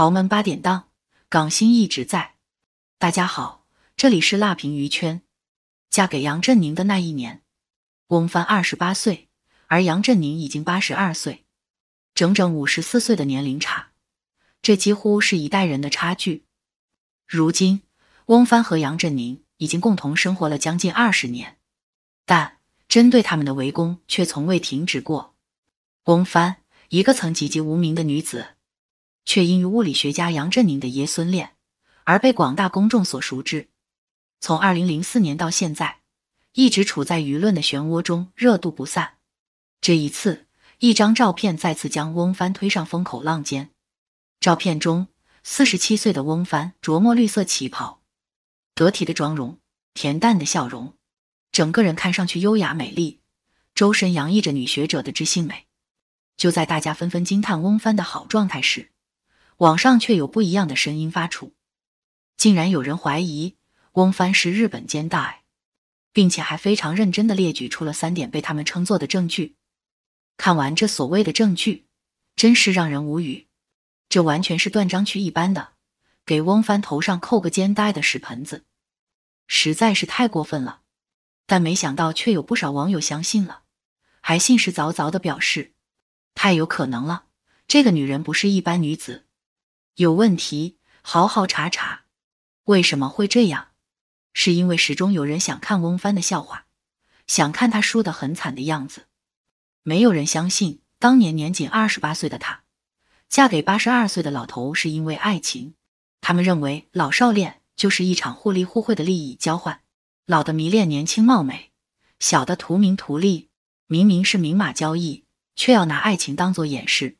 豪门八点档，港星一直在。大家好，这里是辣评娱圈。嫁给杨振宁的那一年，翁帆28岁，而杨振宁已经82岁，整整54岁的年龄差，这几乎是一代人的差距。如今，翁帆和杨振宁已经共同生活了将近20年，但针对他们的围攻却从未停止过。翁帆，一个曾籍籍无名的女子，却因于物理学家杨振宁的爷孙恋而被广大公众所熟知。从2004年到现在，一直处在舆论的漩涡中，热度不散。这一次，一张照片再次将翁帆推上风口浪尖。照片中，47岁的翁帆着墨绿色旗袍，得体的妆容，恬淡的笑容，整个人看上去优雅美丽，周身洋溢着女学者的知性美。就在大家纷纷惊叹翁帆的好状态时，网上却有不一样的声音发出，竟然有人怀疑翁帆是日本奸大爱，并且还非常认真地列举出了3点被他们称作的证据。看完这所谓的证据，真是让人无语。这完全是断章取义般的给翁帆头上扣个肩带的屎盆子，实在是太过分了。但没想到却有不少网友相信了，还信誓凿凿地表示，太有可能了，这个女人不是一般女子，有问题好好查查。为什么会这样？是因为始终有人想看翁帆的笑话，想看他输得很惨的样子。没有人相信当年年仅28岁的她嫁给82岁的老头是因为爱情。他们认为老少恋就是一场互利互惠的利益交换，老的迷恋年轻貌美，小的图名图利。明明是明码交易，却要拿爱情当作掩饰，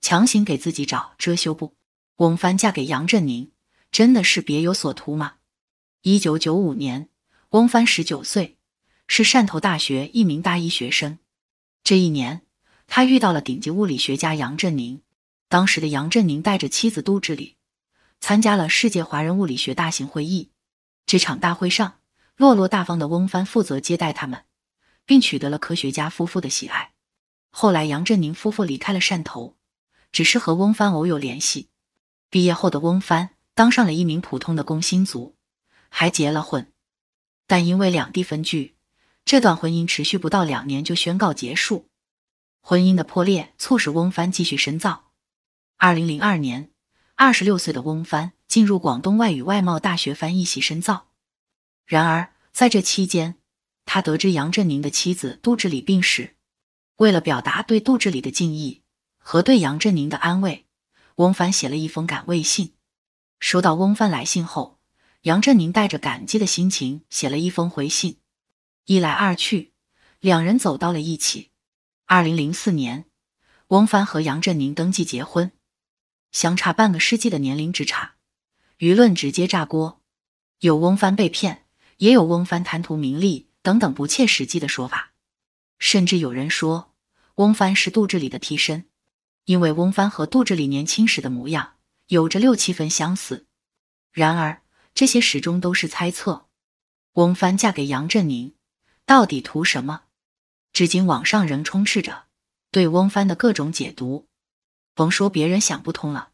强行给自己找遮羞布。翁帆嫁给杨振宁真的是别有所图吗？1995年，翁帆19岁，是汕头大学一名大一学生。这一年，他遇到了顶级物理学家杨振宁。当时的杨振宁带着妻子杜志礼，参加了世界华人物理学大型会议。这场大会上，落落大方的翁帆负责接待他们，并取得了科学家夫妇的喜爱。后来杨振宁夫妇离开了汕头，只是和翁帆偶有联系。毕业后的翁帆当上了一名普通的工薪族，还结了婚。但因为两地分居，这段婚姻持续不到2年就宣告结束。婚姻的破裂促使翁帆继续深造。2002年，26岁的翁帆进入广东外语外贸大学翻译系深造。然而，在这期间，他得知杨振宁的妻子杜志礼病逝。为了表达对杜志礼的敬意和对杨振宁的安慰，翁帆写了一封感慰信。收到翁帆来信后，杨振宁带着感激的心情写了一封回信。一来二去，两人走到了一起。2004年，翁帆和杨振宁登记结婚。相差半个世纪的年龄之差，舆论直接炸锅。有翁帆被骗，也有翁帆贪图名利等等不切实际的说法。甚至有人说，翁帆是杜志礼的替身，因为翁帆和杜志礼年轻时的模样有着6-7分相似。然而，这些始终都是猜测。翁帆嫁给杨振宁到底图什么？至今网上仍充斥着对翁帆的各种解读，甭说别人想不通了，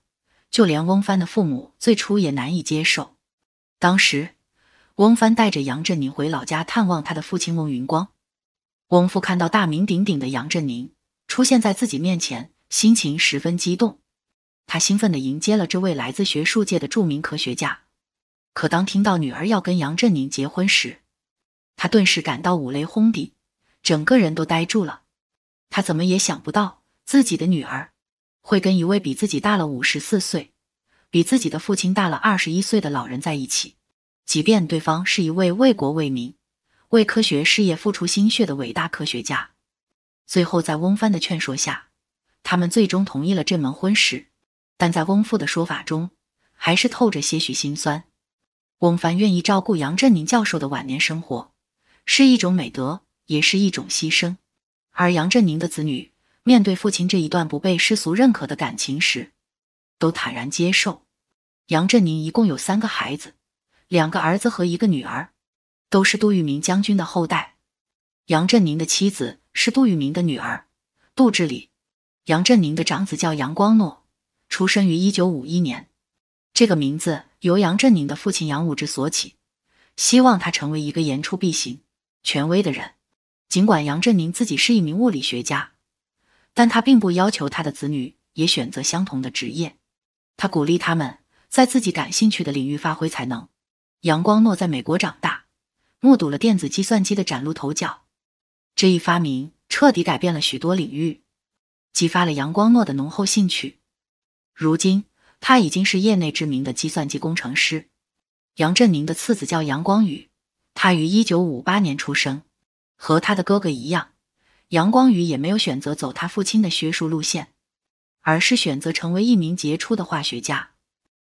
就连翁帆的父母最初也难以接受。当时，翁帆带着杨振宁回老家探望他的父亲翁云光。翁父看到大名鼎鼎的杨振宁出现在自己面前，心情十分激动。他兴奋地迎接了这位来自学术界的著名科学家。可当听到女儿要跟杨振宁结婚时，他顿时感到五雷轰顶，整个人都呆住了。他怎么也想不到自己的女儿会跟一位比自己大了54岁、比自己的父亲大了21岁的老人在一起。即便对方是一位为国为民、为科学事业付出心血的伟大科学家。最后在翁帆的劝说下，他们最终同意了这门婚事。但在翁父的说法中，还是透着些许心酸。翁帆愿意照顾杨振宁教授的晚年生活，是一种美德，也是一种牺牲。而杨振宁的子女面对父亲这一段不被世俗认可的感情时，都坦然接受。杨振宁一共有3个孩子，2个儿子和一个女儿，都是杜聿明将军的后代。杨振宁的妻子是杜聿明的女儿，杜志礼。杨振宁的长子叫杨光诺，出生于1951年。这个名字由杨振宁的父亲杨武之所起，希望他成为一个言出必行、权威的人。尽管杨振宁自己是一名物理学家，但他并不要求他的子女也选择相同的职业，他鼓励他们在自己感兴趣的领域发挥才能。杨光诺在美国长大，目睹了电子计算机的崭露头角，这一发明彻底改变了许多领域，激发了杨光诺的浓厚兴趣。如今，他已经是业内知名的计算机工程师。杨振宁的次子叫杨光宇，他于1958年出生。和他的哥哥一样，杨光宇也没有选择走他父亲的学术路线，而是选择成为一名杰出的化学家。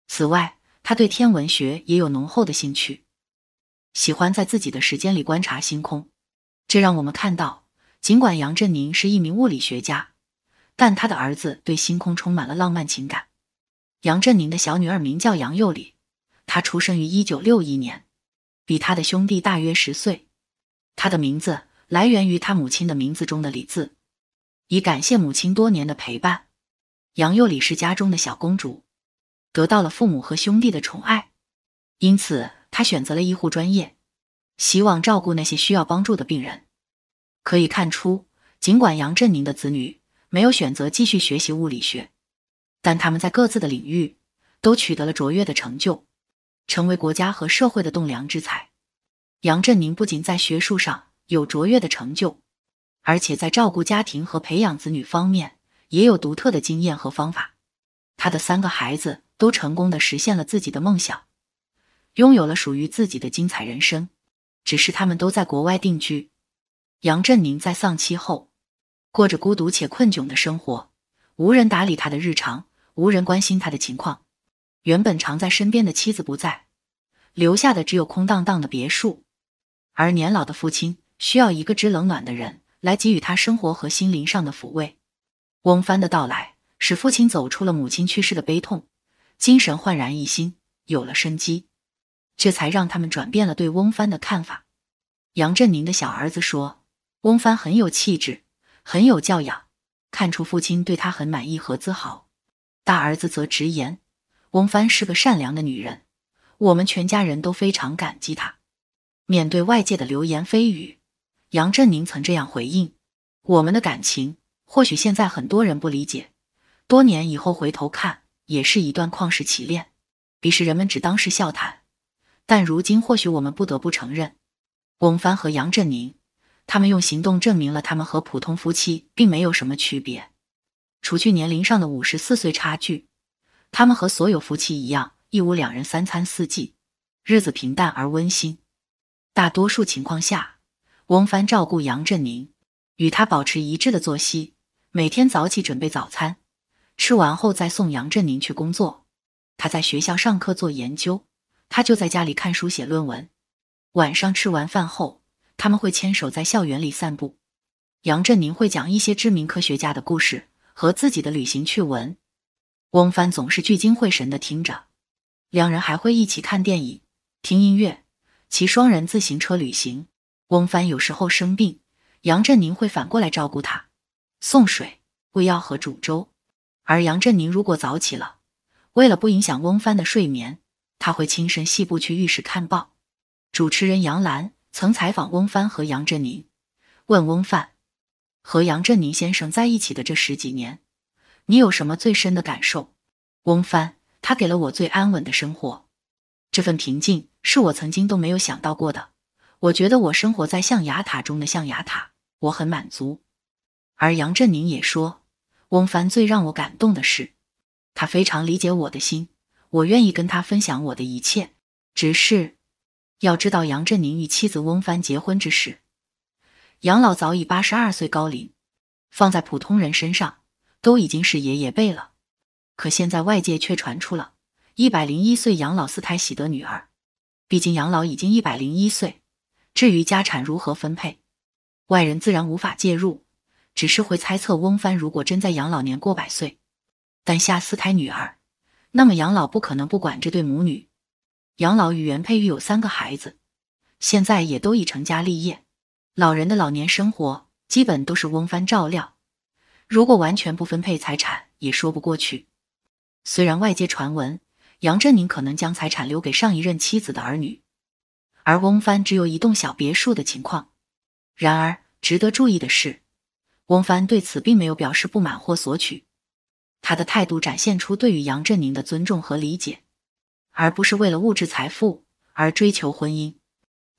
此外，他对天文学也有浓厚的兴趣，喜欢在自己的时间里观察星空。这让我们看到，尽管杨振宁是一名物理学家，但他的儿子对星空充满了浪漫情感。杨振宁的小女儿名叫杨佑里，她出生于1961年，比他的兄弟大约10岁。她的名字来源于她母亲的名字中的“李”字，以感谢母亲多年的陪伴。杨佑里是家中的小公主，得到了父母和兄弟的宠爱，因此她选择了医护专业，希望照顾那些需要帮助的病人。可以看出，尽管杨振宁的子女没有选择继续学习物理学，但他们在各自的领域都取得了卓越的成就，成为国家和社会的栋梁之才。杨振宁不仅在学术上有卓越的成就，而且在照顾家庭和培养子女方面也有独特的经验和方法。他的3个孩子都成功地实现了自己的梦想，拥有了属于自己的精彩人生。只是他们都在国外定居。杨振宁在丧妻后，过着孤独且困窘的生活，无人打理他的日常，无人关心他的情况。原本常在身边的妻子不在，留下的只有空荡荡的别墅。而年老的父亲需要一个知冷暖的人来给予他生活和心灵上的抚慰。翁帆的到来使父亲走出了母亲去世的悲痛，精神焕然一新，有了生机，这才让他们转变了对翁帆的看法。杨振宁的小儿子说，翁帆很有气质，很有教养，看出父亲对他很满意和自豪。大儿子则直言，翁帆是个善良的女人，我们全家人都非常感激她。面对外界的流言蜚语，杨振宁曾这样回应，我们的感情或许现在很多人不理解，多年以后回头看也是一段旷世奇恋，彼时人们只当是笑谈，但如今或许我们不得不承认。翁帆和杨振宁，他们用行动证明了他们和普通夫妻并没有什么区别。除去年龄上的54岁差距，他们和所有夫妻一样，一屋两人，3餐4季，日子平淡而温馨。大多数情况下，翁帆照顾杨振宁，与他保持一致的作息，每天早起准备早餐，吃完后再送杨振宁去工作。他在学校上课做研究，他就在家里看书写论文。晚上吃完饭后，他们会牵手在校园里散步。杨振宁会讲一些知名科学家的故事和自己的旅行趣闻，翁帆总是聚精会神地听着。两人还会一起看电影、听音乐、骑双人自行车旅行。翁帆有时候生病，杨振宁会反过来照顾他，送水、喂药和煮粥。而杨振宁如果早起了，为了不影响翁帆的睡眠，他会轻身细步去浴室看报。主持人杨澜曾采访翁帆和杨振宁，问翁帆，和杨振宁先生在一起的这10几年，你有什么最深的感受？翁帆，他给了我最安稳的生活，这份平静是我曾经都没有想到过的。我觉得我生活在象牙塔中的象牙塔，我很满足。而杨振宁也说，翁帆最让我感动的是，他非常理解我的心，我愿意跟他分享我的一切。只是要知道，杨振宁与妻子翁帆结婚之时，杨老早已82岁高龄，放在普通人身上都已经是爷爷辈了。可现在外界却传出了101岁杨老四胎喜得女儿。毕竟杨老已经101岁，至于家产如何分配，外人自然无法介入，只是会猜测，翁帆如果真在养老年过100岁，诞下4胎女儿，那么养老不可能不管这对母女。养老与原配育有3个孩子，现在也都已成家立业，老人的老年生活基本都是翁帆照料，如果完全不分配财产也说不过去。虽然外界传闻杨振宁可能将财产留给上一任妻子的儿女，而翁帆只有一栋小别墅的情况。然而，值得注意的是，翁帆对此并没有表示不满或索取，他的态度展现出对于杨振宁的尊重和理解，而不是为了物质财富而追求婚姻。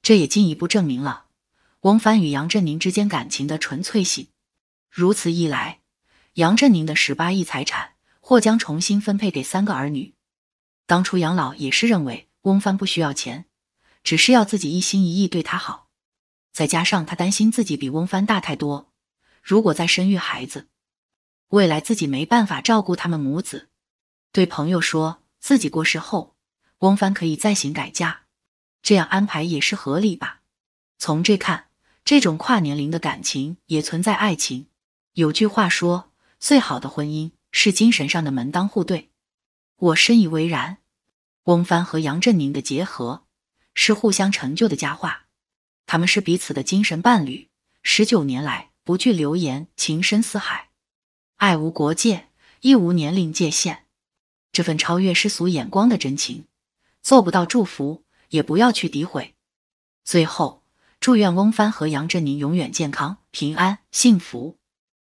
这也进一步证明了翁帆与杨振宁之间感情的纯粹性。如此一来，杨振宁的18亿财产或将重新分配给3个儿女。当初杨老也是认为翁帆不需要钱，只是要自己一心一意对他好。再加上他担心自己比翁帆大太多，如果再生育孩子，未来自己没办法照顾他们母子。对朋友说自己过世后翁帆可以再行改嫁，这样安排也是合理吧。从这看，这种跨年龄的感情也存在爱情。有句话说，最好的婚姻是精神上的门当户对。我深以为然。翁帆和杨振宁的结合是互相成就的佳话，他们是彼此的精神伴侣，19年来不惧流言，情深似海，爱无国界，亦无年龄界限。这份超越世俗眼光的真情，做不到祝福，也不要去诋毁。最后，祝愿翁帆和杨振宁永远健康、平安、幸福。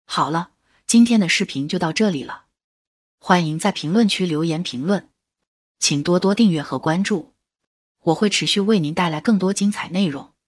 好了，今天的视频就到这里了。欢迎在评论区留言评论，请多多订阅和关注，我会持续为您带来更多精彩内容。